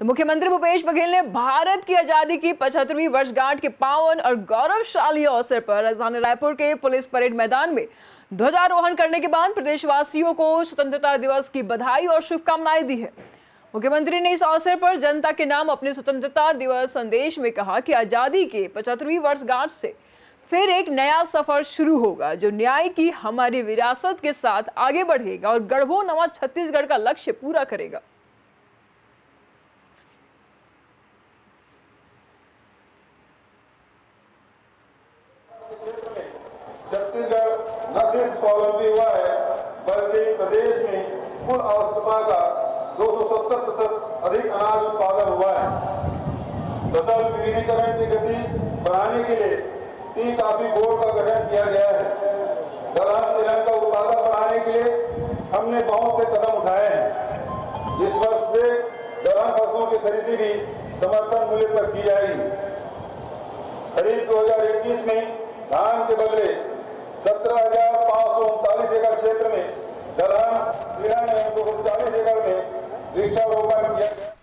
तो मुख्यमंत्री भूपेश बघेल ने भारत की आजादी की 75वीं वर्षगांठ के पावन और गौरवशाली अवसर पर राजधानी रायपुर के पुलिस परेड मैदान में ध्वजारोहण करने के बाद प्रदेशवासियों को स्वतंत्रता दिवस की बधाई और शुभकामनाएं दी है। मुख्यमंत्री ने इस अवसर पर जनता के नाम अपने स्वतंत्रता दिवस संदेश में कहा कि आजादी के 75वीं वर्षगांठ से फिर एक नया सफर शुरू होगा जो न्याय की हमारी विरासत के साथ आगे बढ़ेगा और गढ़बोनवा छत्तीसगढ़ का लक्ष्य पूरा करेगा। छत्तीसगढ़ न सिर्फ स्वावलंबी हुआ है बल्कि प्रदेश में कुल आवश्यकता का 270% अधिक अनाज उत्पादन हुआ है। फसल विविधीकरण की गति बढ़ाने के लिए टी कॉफी बोर्ड का गठन किया गया है। दलहन तिलहन का उत्पादन बढ़ाने के लिए हमने बहुत से कदम उठाए हैं। इस वर्ष से दलहन फसलों की खरीदी भी समर्थन मूल्य पर की जाएगी। खरीफ 2021 में धान के बदले 17,539 एकड़ क्षेत्र में दलहन तिलहन 240 एकड़ में वृक्षारोपण किया गया।